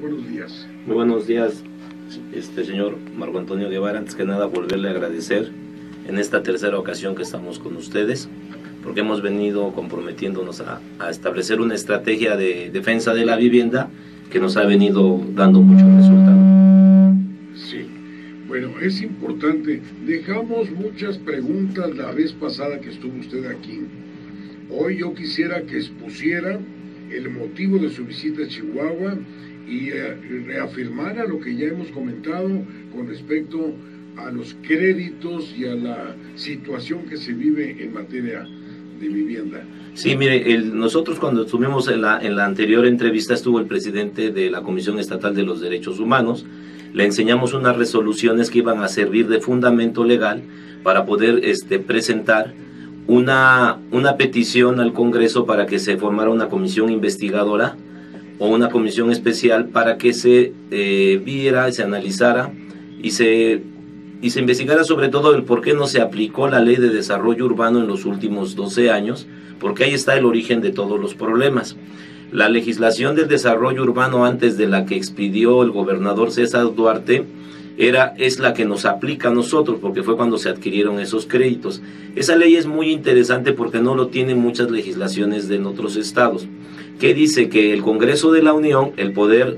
Buenos días. Muy buenos días, señor Marco Antonio Guevara. Antes que nada, volverle a agradecer en esta tercera ocasión que estamos con ustedes, porque hemos venido comprometiéndonos a establecer una estrategia de defensa de la vivienda que nos ha venido dando muchos resultados. Sí, bueno, es importante. Dejamos muchas preguntas la vez pasada que estuvo usted aquí. Hoy yo quisiera que expusiera el motivo de su visita a Chihuahua y reafirmara lo que ya hemos comentado con respecto a los créditos y a la situación que se vive en materia de vivienda. Sí, mire, nosotros cuando estuvimos en la anterior entrevista estuvo el presidente de la Comisión Estatal de los Derechos Humanos. Le enseñamos unas resoluciones que iban a servir de fundamento legal para poder presentar una petición al Congreso para que se formara una comisión investigadora o una comisión especial para que se viera, se analizara y se investigara sobre todo el por qué no se aplicó la Ley de Desarrollo Urbano en los últimos 12 años, porque ahí está el origen de todos los problemas. La legislación del desarrollo urbano antes de la que expidió el gobernador César Duarte es la que nos aplica a nosotros, porque fue cuando se adquirieron esos créditos. Esa ley es muy interesante porque no lo tienen muchas legislaciones de otros estados, que dice que el Congreso de la Unión, el Poder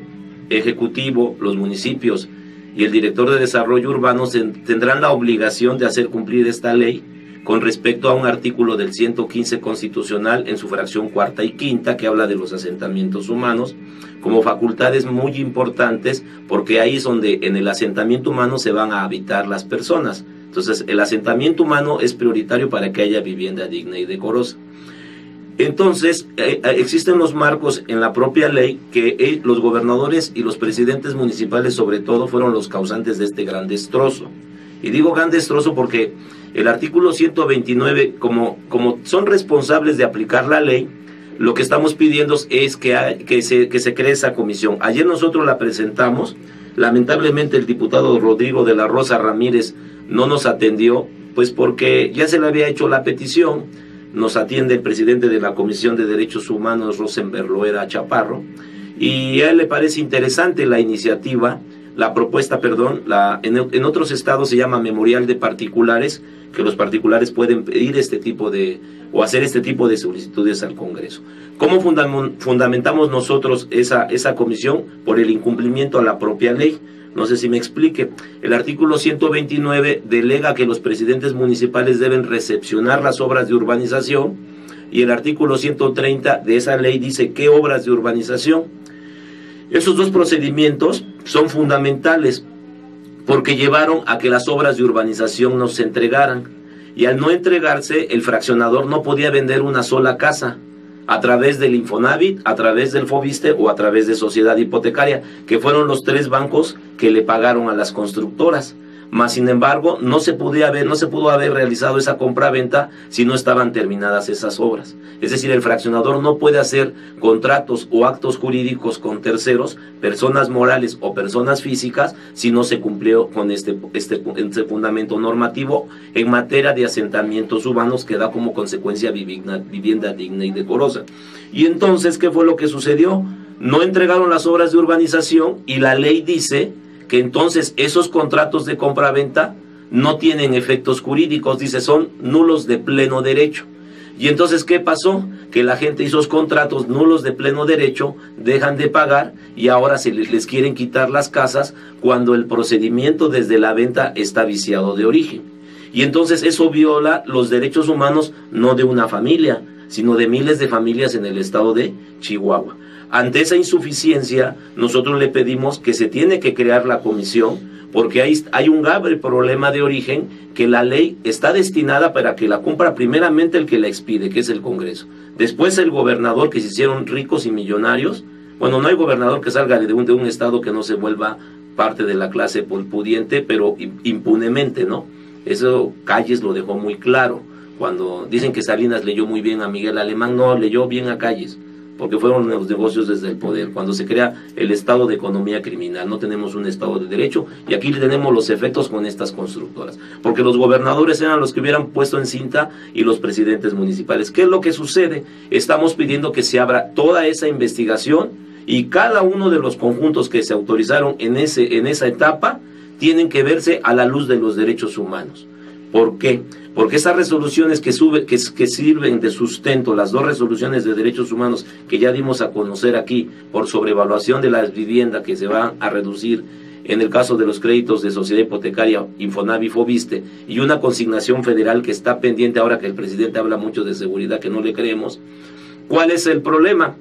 Ejecutivo, los municipios y el Director de Desarrollo Urbano tendrán la obligación de hacer cumplir esta ley con respecto a un artículo del 115 constitucional en su fracción cuarta y quinta, que habla de los asentamientos humanos, como facultades muy importantes, porque ahí es donde en el asentamiento humano se van a habitar las personas. Entonces, el asentamiento humano es prioritario para que haya vivienda digna y decorosa. Entonces, existen los marcos en la propia ley que los gobernadores y los presidentes municipales, sobre todo, fueron los causantes de este gran destrozo. Y digo gran destrozo porque el artículo 129, como son responsables de aplicar la ley, lo que estamos pidiendo es que se cree esa comisión. Ayer nosotros la presentamos, lamentablemente el diputado Rodrigo de la Rosa Ramírez no nos atendió, pues porque ya se le había hecho la petición. Nos atiende el presidente de la Comisión de Derechos Humanos, Rosenberg Loera Chaparro, y a él le parece interesante la iniciativa, en otros estados se llama memorial de particulares, que los particulares pueden pedir hacer este tipo de solicitudes al Congreso. ¿Cómo fundamentamos nosotros esa comisión? Por el incumplimiento a la propia ley. No sé si me explique. El artículo 129 delega que los presidentes municipales deben recepcionar las obras de urbanización, y el artículo 130 de esa ley dice qué obras de urbanización. Esos dos procedimientos son fundamentales porque llevaron a que las obras de urbanización no se entregaran, y al no entregarse el fraccionador no podía vender una sola casa a través del Infonavit, a través del Fobiste o a través de Sociedad Hipotecaria, que fueron los tres bancos que le pagaron a las constructoras. Mas, sin embargo, no se pudo haber realizado esa compra-venta si no estaban terminadas esas obras. Es decir, el fraccionador no puede hacer contratos o actos jurídicos con terceros, personas morales o personas físicas, si no se cumplió con este fundamento normativo en materia de asentamientos urbanos, que da como consecuencia vivienda digna y decorosa. Y entonces, ¿qué fue lo que sucedió? No entregaron las obras de urbanización, y la ley dice que entonces esos contratos de compraventa no tienen efectos jurídicos, dice, son nulos de pleno derecho. Y entonces, ¿qué pasó? Que la gente hizo esos contratos nulos de pleno derecho, dejan de pagar, y ahora se les quieren quitar las casas cuando el procedimiento desde la venta está viciado de origen. Y entonces eso viola los derechos humanos, no de una familia, sino de miles de familias en el estado de Chihuahua. Ante esa insuficiencia, nosotros le pedimos que se tiene que crear la comisión, porque hay un grave problema de origen, que la ley está destinada para que la cumpla primeramente el que la expide, que es el Congreso. Después el gobernador, que se hicieron ricos y millonarios. Bueno, no hay gobernador que salga de un estado que no se vuelva parte de la clase pudiente, pero impunemente, ¿no? Eso Calles lo dejó muy claro. Cuando dicen que Salinas leyó muy bien a Miguel Alemán, no, leyó bien a Calles, porque fueron los negocios desde el poder. Cuando se crea el estado de economía criminal, no tenemos un estado de derecho, y aquí tenemos los efectos con estas constructoras, porque los gobernadores eran los que hubieran puesto en cinta, y los presidentes municipales. ¿Qué es lo que sucede? Estamos pidiendo que se abra toda esa investigación y cada uno de los conjuntos que se autorizaron en esa etapa tienen que verse a la luz de los derechos humanos. ¿Por qué? Porque esas resoluciones que sirven de sustento, las dos resoluciones de derechos humanos que ya dimos a conocer aquí, por sobrevaluación de las viviendas que se van a reducir en el caso de los créditos de Sociedad Hipotecaria, Infonavit, Fobiste, y una consignación federal que está pendiente ahora que el presidente habla mucho de seguridad, que no le creemos. ¿Cuál es el problema?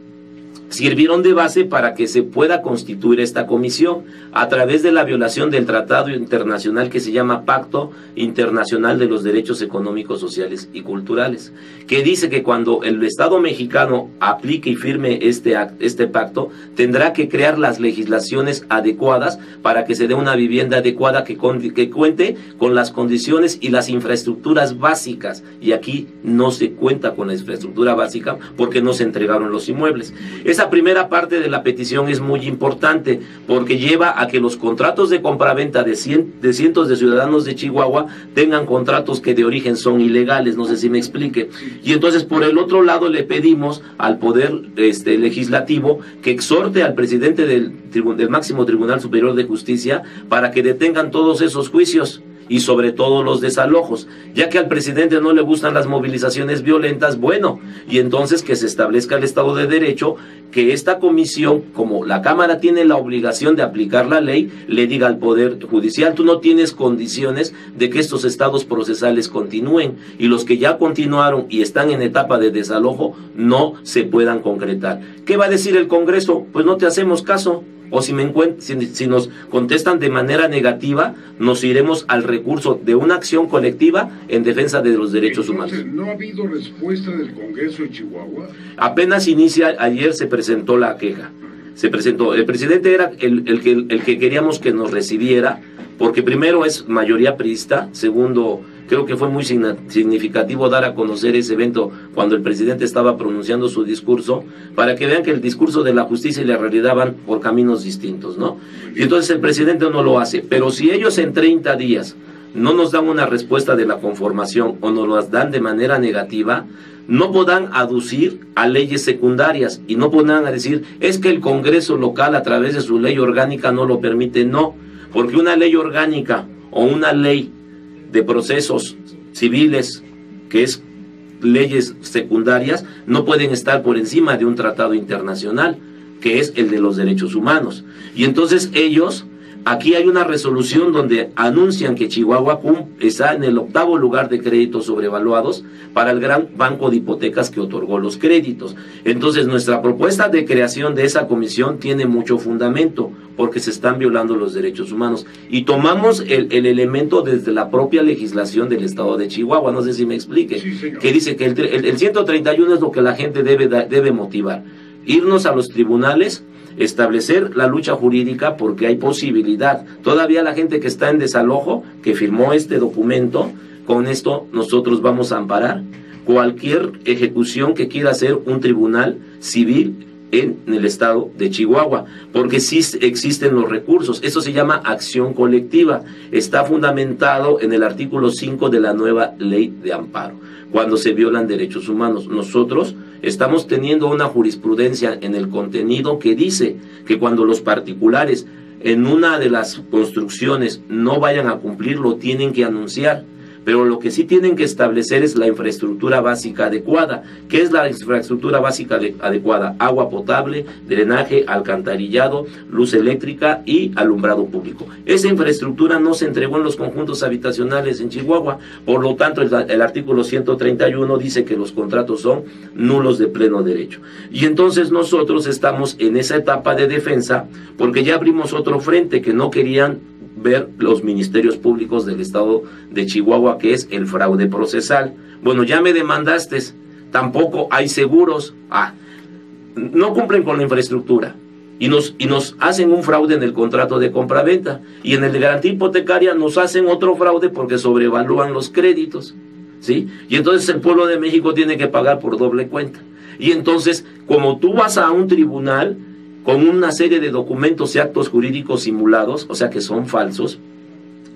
Sirvieron de base para que se pueda constituir esta comisión a través de la violación del tratado internacional que se llama Pacto Internacional de los Derechos Económicos, Sociales y Culturales, que dice que cuando el Estado mexicano aplique y firme este pacto, tendrá que crear las legislaciones adecuadas para que se dé una vivienda adecuada que cuente con las condiciones y las infraestructuras básicas. Y aquí no se cuenta con la infraestructura básica porque no se entregaron los inmuebles. Esa primera parte de la petición es muy importante porque lleva a que los contratos de compraventa de cientos de ciudadanos de Chihuahua tengan contratos que de origen son ilegales, no sé si me explique. Y entonces por el otro lado le pedimos al Poder Legislativo que exhorte al presidente del máximo Tribunal Superior de Justicia para que detengan todos esos juicios y sobre todo los desalojos, ya que al presidente no le gustan las movilizaciones violentas, bueno, y entonces que se establezca el Estado de Derecho, que esta comisión, como la Cámara tiene la obligación de aplicar la ley, le diga al Poder Judicial, tú no tienes condiciones de que estos estados procesales continúen, y los que ya continuaron y están en etapa de desalojo no se puedan concretar. ¿Qué va a decir el Congreso? Pues no te hacemos caso. O si nos contestan de manera negativa, nos iremos al recurso de una acción colectiva en defensa de los derechos humanos. ¿No ha habido respuesta del Congreso de Chihuahua? Apenas inicia, ayer se presentó la queja. Se presentó, el presidente era el que queríamos que nos recibiera, porque primero es mayoría priista, segundo, creo que fue muy significativo dar a conocer ese evento cuando el presidente estaba pronunciando su discurso, para que vean que el discurso de la justicia y la realidad van por caminos distintos, ¿no? Y entonces el presidente no lo hace, pero si ellos en 30 días no nos dan una respuesta de la conformación o nos las dan de manera negativa, no podrán aducir a leyes secundarias y no podrán decir, es que el Congreso local a través de su ley orgánica no lo permite, no, porque una ley orgánica o una ley de procesos civiles, que es leyes secundarias, no pueden estar por encima de un tratado internacional, que es el de los derechos humanos. Y entonces ellos, aquí hay una resolución donde anuncian que Chihuahua está en el 8º lugar de créditos sobrevaluados para el gran banco de hipotecas que otorgó los créditos. Entonces nuestra propuesta de creación de esa comisión tiene mucho fundamento, porque se están violando los derechos humanos. Y tomamos el elemento desde la propia legislación del Estado de Chihuahua, no sé si me explique, sí, que dice que el 131 es lo que la gente debe motivar. Irnos a los tribunales, establecer la lucha jurídica porque hay posibilidad. Todavía la gente que está en desalojo, que firmó este documento, con esto nosotros vamos a amparar cualquier ejecución que quiera hacer un tribunal civil en el Estado de Chihuahua, porque sí existen los recursos. Eso se llama acción colectiva. Está fundamentado en el artículo 5 de la nueva ley de amparo, cuando se violan derechos humanos. Nosotros estamos teniendo una jurisprudencia en el contenido que dice que cuando los particulares en una de las construcciones no vayan a cumplir, lo tienen que anunciar. Pero lo que sí tienen que establecer es la infraestructura básica adecuada. ¿Qué es la infraestructura básica adecuada? Agua potable, drenaje, alcantarillado, luz eléctrica y alumbrado público. Esa infraestructura no se entregó en los conjuntos habitacionales en Chihuahua. Por lo tanto, el artículo 131 dice que los contratos son nulos de pleno derecho. Y entonces nosotros estamos en esa etapa de defensa porque ya abrimos otro frente que no querían ver los ministerios públicos del Estado de Chihuahua, que es el fraude procesal. Bueno, ya me demandaste, tampoco hay seguros, no cumplen con la infraestructura y nos hacen un fraude en el contrato de compraventa y en el de garantía hipotecaria nos hacen otro fraude porque sobrevalúan los créditos, ¿sí? Y entonces el pueblo de México tiene que pagar por doble cuenta. Y entonces, como tú vas a un tribunal con una serie de documentos y actos jurídicos simulados, o sea que son falsos,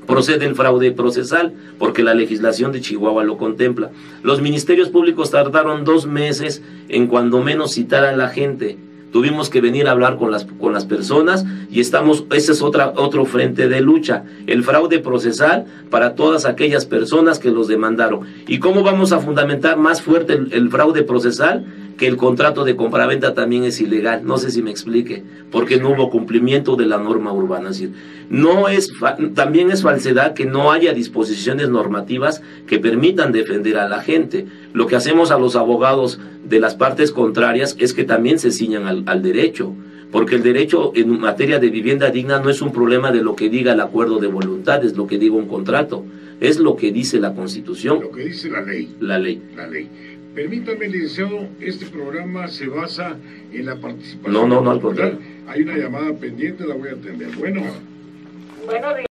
procede el fraude procesal, porque la legislación de Chihuahua lo contempla. Los ministerios públicos tardaron 2 meses en cuando menos citar a la gente, Tuvimos que venir a hablar con las personas y estamos, ese es otro frente de lucha, el fraude procesal para todas aquellas personas que los demandaron. ¿Y cómo vamos a fundamentar más fuerte el fraude procesal? Que el contrato de compraventa también es ilegal, no sé si me explique, porque no hubo cumplimiento de la norma urbana. Es decir, no es, también es falsedad que no haya disposiciones normativas que permitan defender a la gente. Lo que hacemos a los abogados de las partes contrarias es que también se ciñan al derecho, porque el derecho en materia de vivienda digna no es un problema de lo que diga el acuerdo de voluntades, lo que diga un contrato, es lo que dice la Constitución. Lo que dice la ley. La ley. La ley. Permítanme, licenciado, este programa se basa en la participación. No, al contrario. Hay una llamada pendiente, la voy a atender. Bueno. Buenos días.